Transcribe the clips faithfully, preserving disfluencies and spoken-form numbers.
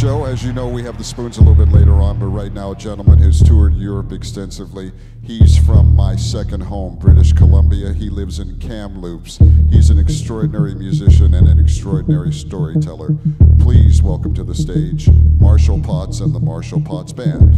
show. As you know, we have the Spoons a little bit later on, but right now a gentleman who's toured Europe extensively. He's from my second home, British Columbia. He lives in Kamloops. He's an extraordinary musician and an extraordinary storyteller. Please welcome to the stage Marshall Potts and the Marshall Potts Band.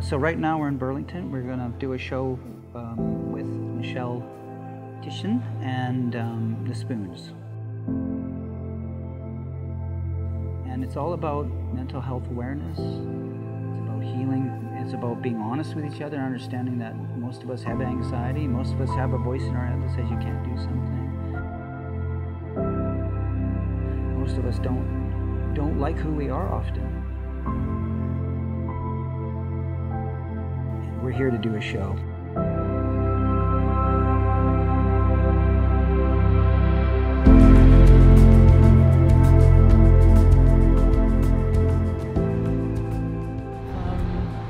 So right now we're in Burlington. We're going to do a show um, with Michelle Tishin and um, The Spoons. And it's all about mental health awareness. It's about healing. It's about being honest with each other, understanding that most of us have anxiety. Most of us have a voice in our head that says you can't do something. Most of us don't, don't like who we are often. We're here to do a show. Um,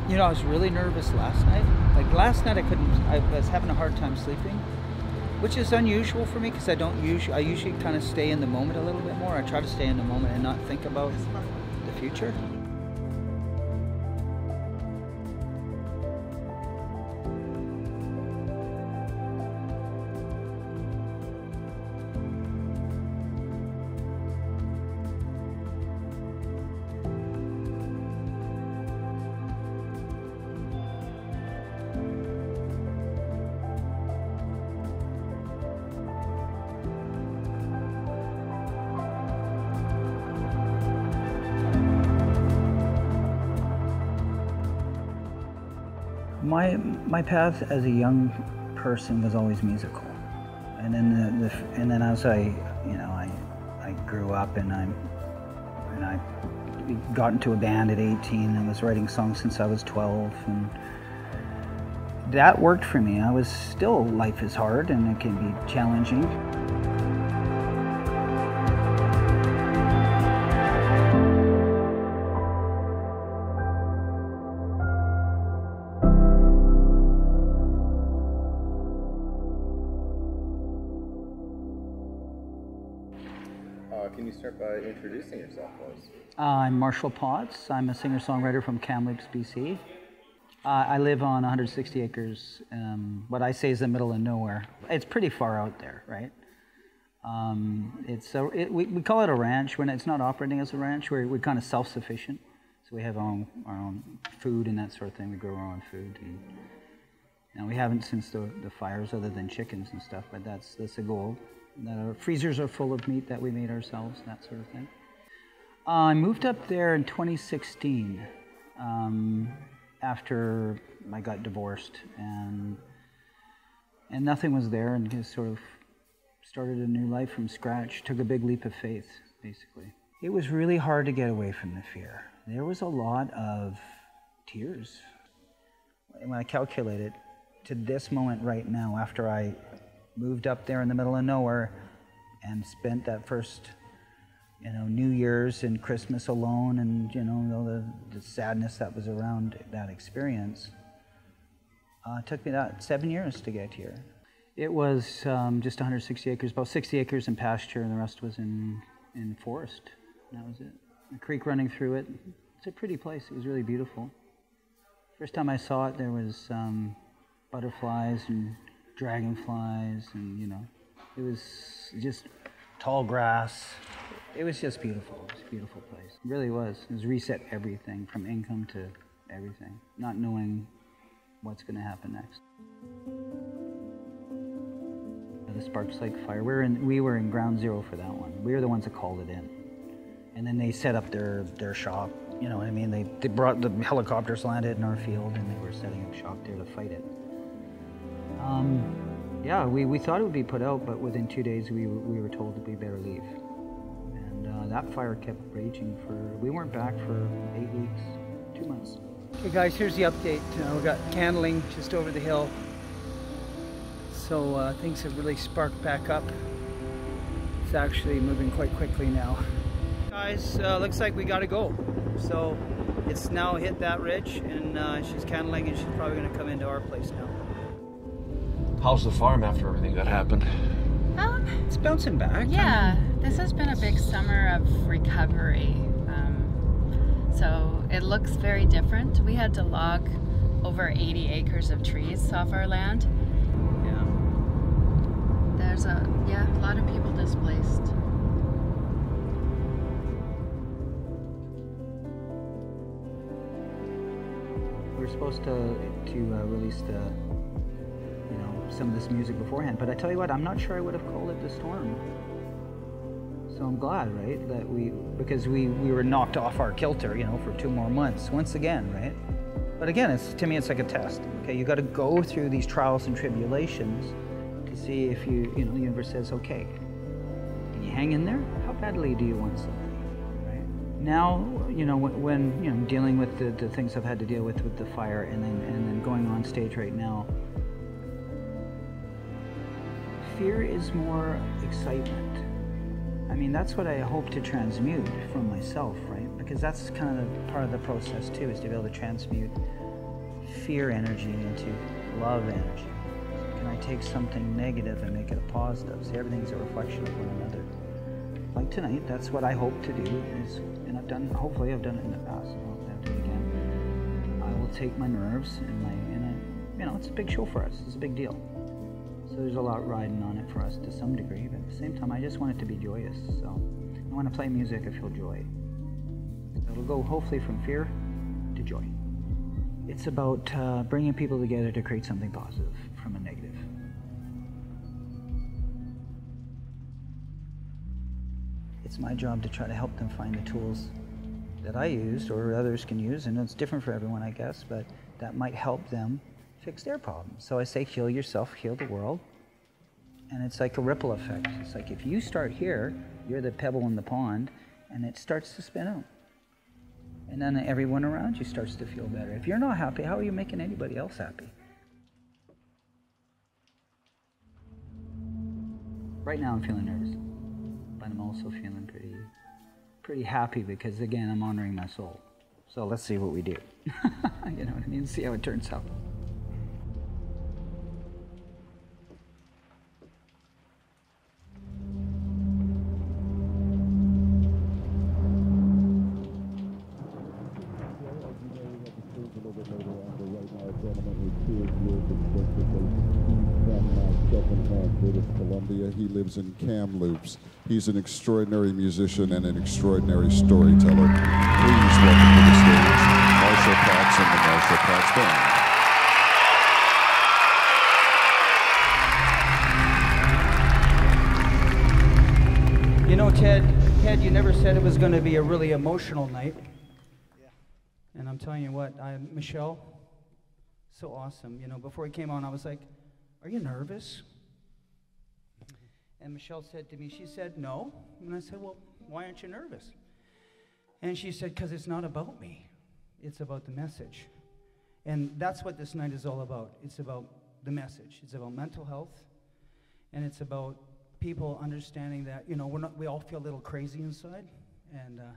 you know, I was really nervous last night. Like last night I couldn't, I was having a hard time sleeping, which is unusual for me because I don't usually, I usually kind of stay in the moment a little bit more. I try to stay in the moment and not think about the future. My, my path as a young person was always musical, and then the, the, and then as I, you know, I, I grew up and I, and I got into a band at eighteen and was writing songs since I was twelve, and that worked for me. I was still, life is hard and it can be challenging. Can you start by introducing yourself, please? Uh, I'm Marshall Potts. I'm a singer-songwriter from Kamloops, B C. Uh, I live on one hundred sixty acres, um, what I say is the middle of nowhere. It's pretty far out there, right? Um, it's a, it, we, we call it a ranch. When it's not operating as a ranch, we're, we're kind of self-sufficient. So we have our own, our own food and that sort of thing. We grow our own food. And, and we haven't since the, the fires, other than chickens and stuff, but that's, that's a goal. That our freezers are full of meat that we made ourselves, that sort of thing. Uh, I moved up there in twenty sixteen um, after I got divorced, and and nothing was there, and just sort of started a new life from scratch. Took a big leap of faith, basically. It was really hard to get away from the fear. There was a lot of tears. When I calculate it, to this moment right now, after I moved up there in the middle of nowhere and spent that first, you know, New Year's and Christmas alone, and you know, the, the sadness that was around that experience. Uh, it took me about seven years to get here. It was um, just one hundred sixty acres, about sixty acres in pasture, and the rest was in in forest. That was it. A creek running through it. It's a pretty place. It was really beautiful. First time I saw it, there was um, butterflies and dragonflies, and you know, it was just tall grass. It was just beautiful. It was a beautiful place. It really was. It was reset everything, from income to everything, not knowing what's going to happen next. The Sparks Lake Fire. We were in. We were in ground zero for that one. We were the ones that called it in, and then they set up their their shop. You know what I mean? They they brought the helicopters, landed in our field, and they were setting up shop there to fight it. Um, Yeah, we, we thought it would be put out, but within two days we, we were told that we better leave. And uh, that fire kept raging for, we weren't back for eight weeks, two months. Okay guys, here's the update. Uh, we got candling just over the hill. So uh, things have really sparked back up. It's actually moving quite quickly now. Guys, uh, looks like we gotta go. So it's now hit that ridge, and uh, she's candling, and she's probably gonna come into our place now. How's the farm after everything that happened? Um, it's bouncing back. Yeah, this has been a big summer of recovery. Um, so it looks very different. We had to log over eighty acres of trees off our land. Yeah. There's a, yeah, a lot of people displaced. We're supposed to, to uh, release the you know, some of this music beforehand, but I tell you what, I'm not sure I would have called it The Storm. So I'm glad, right, that we, because we, we were knocked off our kilter, you know, for two more months, once again, right? But again, it's, to me, it's like a test, okay? You gotta go through these trials and tribulations to see if you, you know, the universe says, okay, can you hang in there? How badly do you want something? Now, you know, when, you know, dealing with the, the things I've had to deal with with the fire and then, and then going on stage right now, fear is more excitement. I mean, that's what I hope to transmute from myself, right? Because that's kind of part of the process too, is to be able to transmute fear energy into love energy. Can I take something negative and make it a positive? See, everything's a reflection of one another. Like tonight, that's what I hope to do, is, and I've done, hopefully I've done it in the past, and I'll have to do it again. I will take my nerves, and my, and I, you know, it's a big show for us, it's a big deal. So there's a lot riding on it for us to some degree, but at the same time, I just want it to be joyous, so. I want to play music, I feel joy. It'll go hopefully from fear to joy. It's about uh, bringing people together to create something positive from a negative. It's my job to try to help them find the tools that I used or others can use, and it's different for everyone, I guess, but that might help them fix their problems. So I say, heal yourself, heal the world. And it's like a ripple effect. It's like if you start here, you're the pebble in the pond, and it starts to spin out. And then everyone around you starts to feel better. If you're not happy, how are you making anybody else happy? Right now I'm feeling nervous. I'm also feeling pretty, pretty happy because, again, I'm honoring my soul. So let's see what we do. You know what I mean? See how it turns out. He lives in Kamloops. He's an extraordinary musician and an extraordinary storyteller. Please welcome to the stage, Marshall Potts and the Marshall Potts Band. You know, Ted, Ted, you never said it was going to be a really emotional night. Yeah. And I'm telling you what, I, Michelle, so awesome. You know, before he came on, I was like, are you nervous? And Michelle said to me, she said, no. And I said, well, why aren't you nervous? And she said, because it's not about me. It's about the message. And that's what this night is all about. It's about the message. It's about mental health. And it's about people understanding that, you know, we're not, we all feel a little crazy inside. And, uh,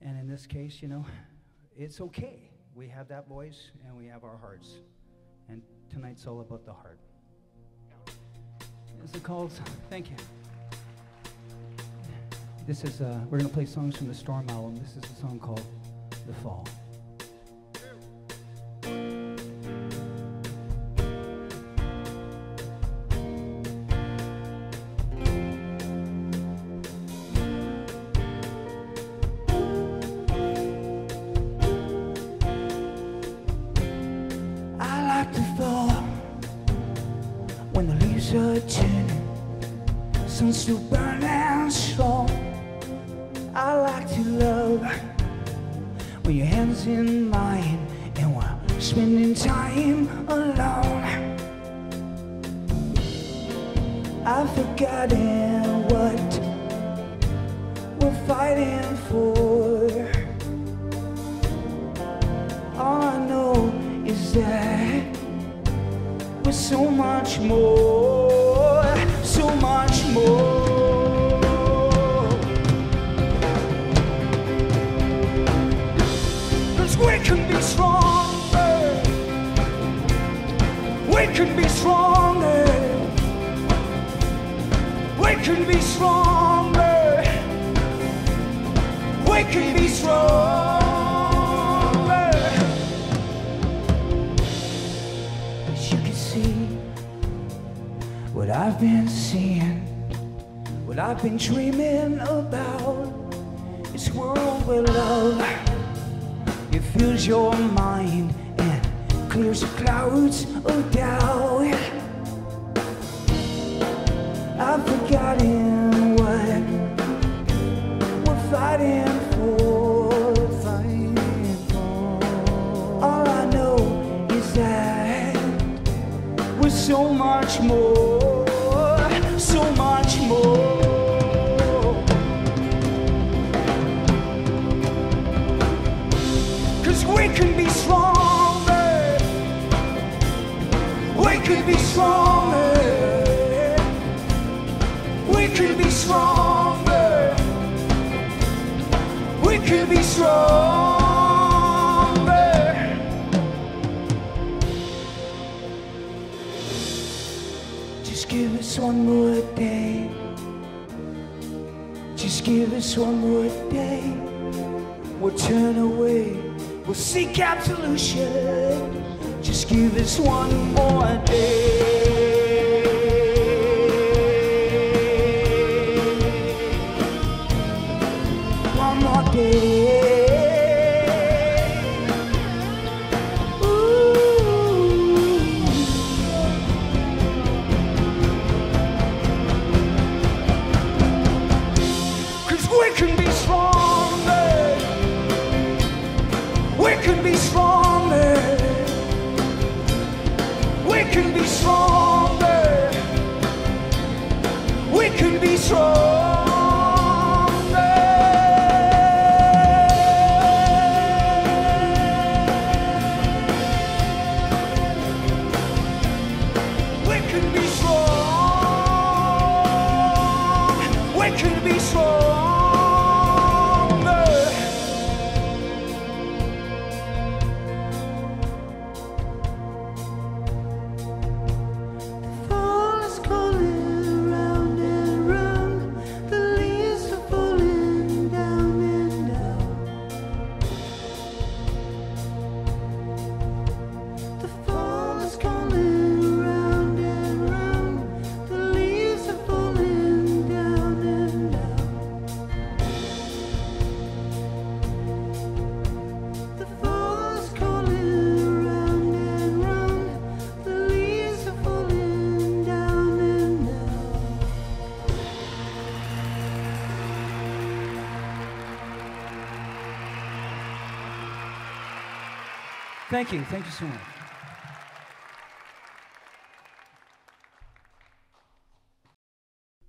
and in this case, you know, it's okay. We have that voice and we have our hearts. And tonight's all about the heart. It's called, thank you. This is, uh, we're gonna play songs from the Storm album. This is a song called The Fall. Since the burning storm, I like to love with your hands in mine, and we're spending time alone. I've forgotten what we're fighting for. All I know is that we're so much more, so much more. We can be stronger, we can be stronger, we can be stronger, we can be stronger. As you can see, what I've been seeing, what I've been dreaming about, this world we love. It fills your mind and clears the clouds of doubt. I've forgotten what we're fighting for. Fighting for. All I know is that we're so much more, so much more. We can be stronger, we can be stronger, we can be stronger, we can be stronger. Just give us one more day, just give us one more day, we'll turn away. We'll seek absolution. Just give us one more day. One more day. Thank you, thank you so much.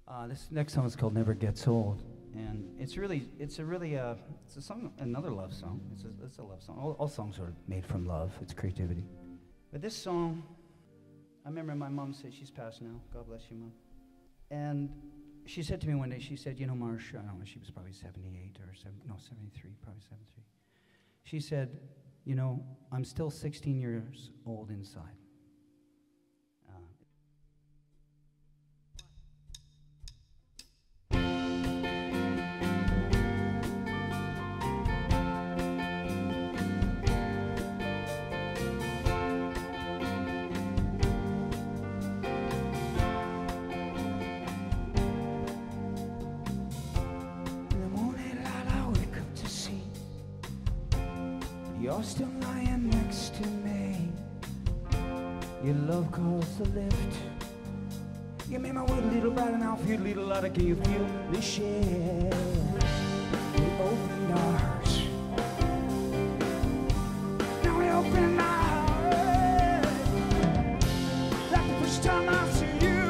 Uh, this next song is called "Never Gets Old," and it's really, it's a really, uh, it's a song, another love song. It's a, it's a love song. All, all songs are made from love. It's creativity. But this song, I remember my mom said, she's passed now. God bless you, Mom. And she said to me one day, she said, "You know, Marsh," I don't know, she was probably seventy-eight or seven, no, seventy-three, probably seventy-three. She said, "You know, I'm still sixteen years old inside." Uh. In the morning light, I wake up to see you're still lying next to me. Your love calls the lift. You made my way a little brighter now. Feel a little lighter. Can you feel the shade? We opened our hearts. Now we open our hearts. Like the first time I see you.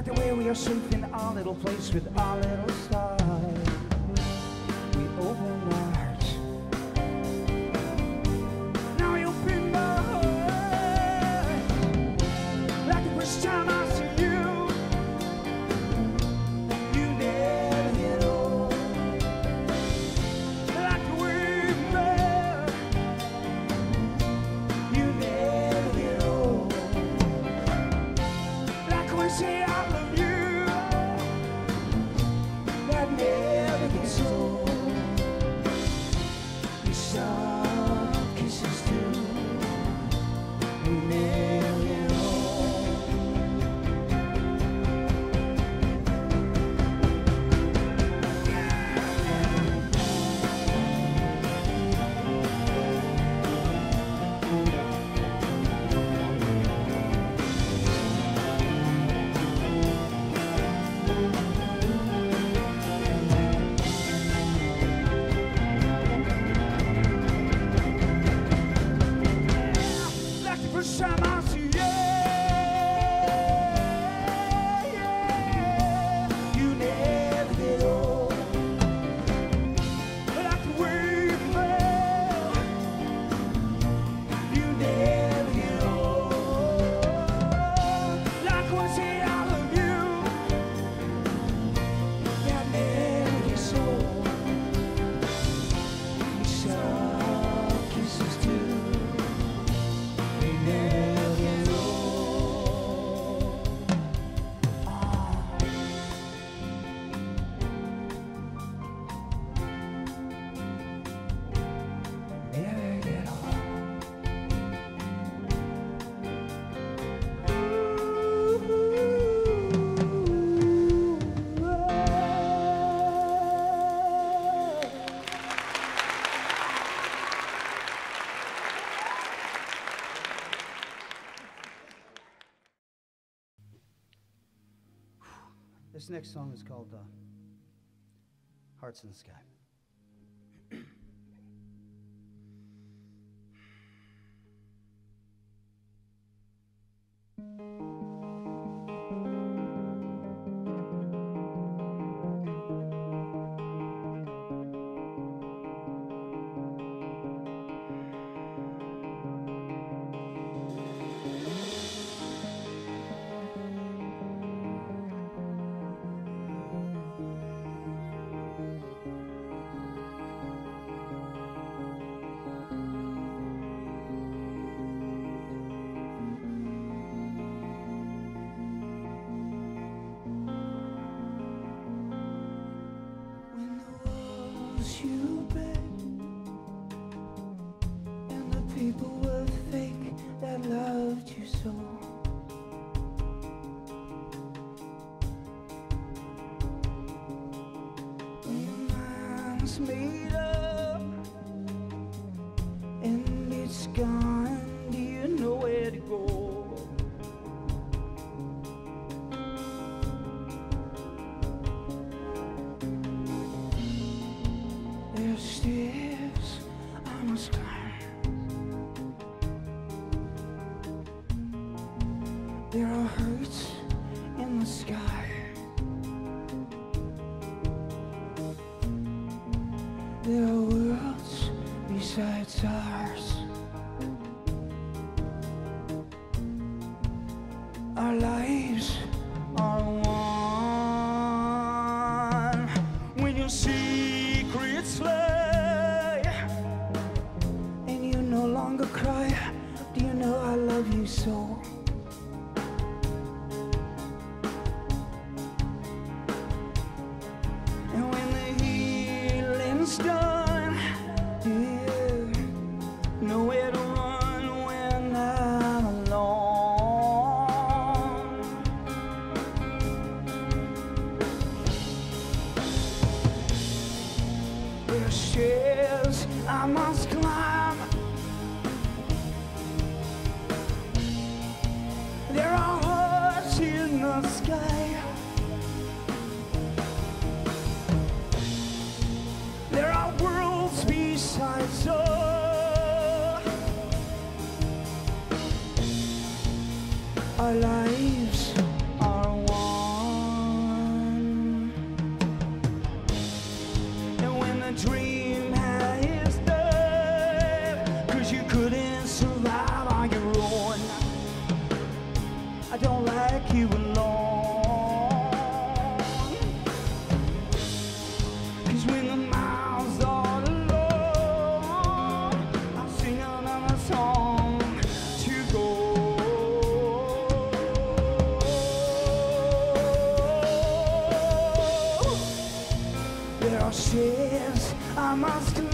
like the way we are safe in our little place with our little stars. We open our hearts. Now we open our hearts. Like the first time I see you, you never knew. Like the way we met, you never knew. Like we say I love you. This next song is called uh, Hearts in the Sky. Made up and it's gone. Do you know where to go? There's stairs I must climb. There are hurts in the sky. There are worlds besides ours. Our lives are one. When your secrets lie and you no longer cry, do you know I love you so? Done, yeah. Nowhere to run when I'm alone. There are stairs I must climb. There are hearts in the sky. Our lives are one. like you along. Cause when the miles are alone, I'm singing another song to go. There are shares I must do.